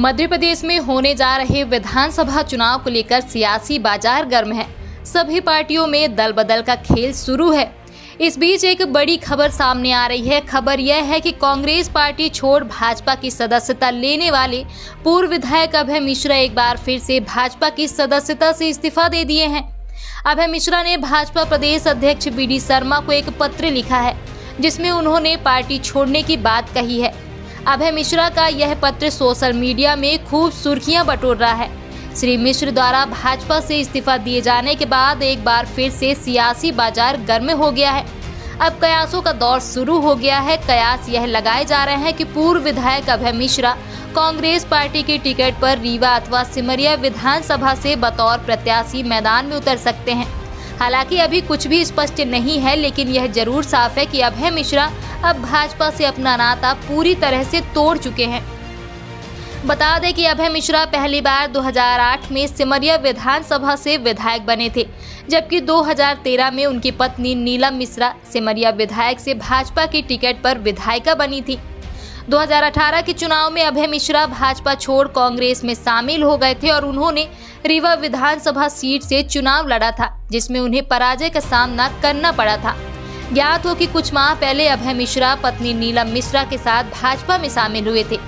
मध्य प्रदेश में होने जा रहे विधानसभा चुनाव को लेकर सियासी बाजार गर्म है। सभी पार्टियों में दल बदल का खेल शुरू है। इस बीच एक बड़ी खबर सामने आ रही है। खबर यह है कि कांग्रेस पार्टी छोड़ भाजपा की सदस्यता लेने वाले पूर्व विधायक अभय मिश्रा एक बार फिर से भाजपा की सदस्यता से इस्तीफा दे दिए हैं। अभय मिश्रा ने भाजपा प्रदेश अध्यक्ष BD शर्मा को एक पत्र लिखा है, जिसमें उन्होंने पार्टी छोड़ने की बात कही है। अभय मिश्रा का यह पत्र सोशल मीडिया में खूब सुर्खियां बटोर रहा है। श्री मिश्र द्वारा भाजपा से इस्तीफा दिए जाने के बाद एक बार फिर से सियासी बाजार गर्म हो गया है। अब कयासों का दौर शुरू हो गया है। कयास यह लगाए जा रहे हैं कि पूर्व विधायक अभय मिश्रा कांग्रेस पार्टी की टिकट पर रीवा अथवा सिमरिया विधानसभा से बतौर प्रत्याशी मैदान में उतर सकते हैं। हालांकि अभी कुछ भी स्पष्ट नहीं है, लेकिन यह जरूर साफ है कि अभय मिश्रा अब भाजपा से अपना नाता पूरी तरह से तोड़ चुके हैं। बता दें कि अभय मिश्रा पहली बार 2008 में सिमरिया विधानसभा से विधायक बने थे, जबकि 2013 में उनकी पत्नी नीलम मिश्रा सिमरिया विधायक से भाजपा की टिकट पर विधायिका बनी थी। 2018 के चुनाव में अभय मिश्रा भाजपा छोड़ कांग्रेस में शामिल हो गए थे और उन्होंने रीवा विधानसभा सीट से चुनाव लड़ा था, जिसमें उन्हें पराजय का सामना करना पड़ा था। ज्ञात हो कि कुछ माह पहले अभय मिश्रा पत्नी नीलम मिश्रा के साथ भाजपा में शामिल हुए थे।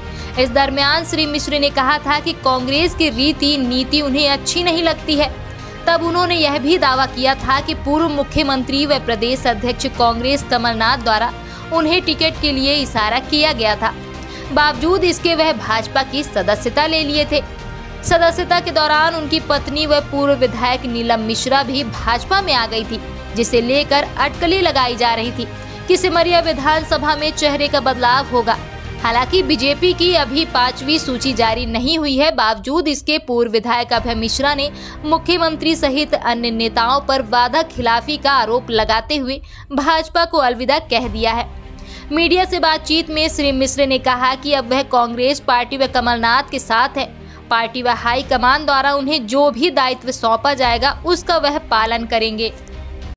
इस दरमियान श्री मिश्र ने कहा था कि कांग्रेस की रीति नीति उन्हें अच्छी नहीं लगती है। तब उन्होंने यह भी दावा किया था कि पूर्व मुख्यमंत्री व प्रदेश अध्यक्ष कांग्रेस कमलनाथ द्वारा उन्हें टिकट के लिए इशारा किया गया था। बावजूद इसके वह भाजपा की सदस्यता ले लिए थे। सदस्यता के दौरान उनकी पत्नी व पूर्व विधायक नीलम मिश्रा भी भाजपा में आ गई थी, जिसे लेकर अटकलें लगाई जा रही थी कि सिमरिया विधानसभा में चेहरे का बदलाव होगा। हालांकि बीजेपी की अभी 5वीं सूची जारी नहीं हुई है। बावजूद इसके पूर्व विधायक अभय मिश्रा ने मुख्यमंत्री सहित अन्य नेताओं पर वादा खिलाफी का आरोप लगाते हुए भाजपा को अलविदा कह दिया है। मीडिया से बातचीत में श्री मिश्र ने कहा कि अब वह कांग्रेस पार्टी व कमलनाथ के साथ है। पार्टी व हाईकमान द्वारा उन्हें जो भी दायित्व सौंपा जाएगा उसका वह पालन करेंगे।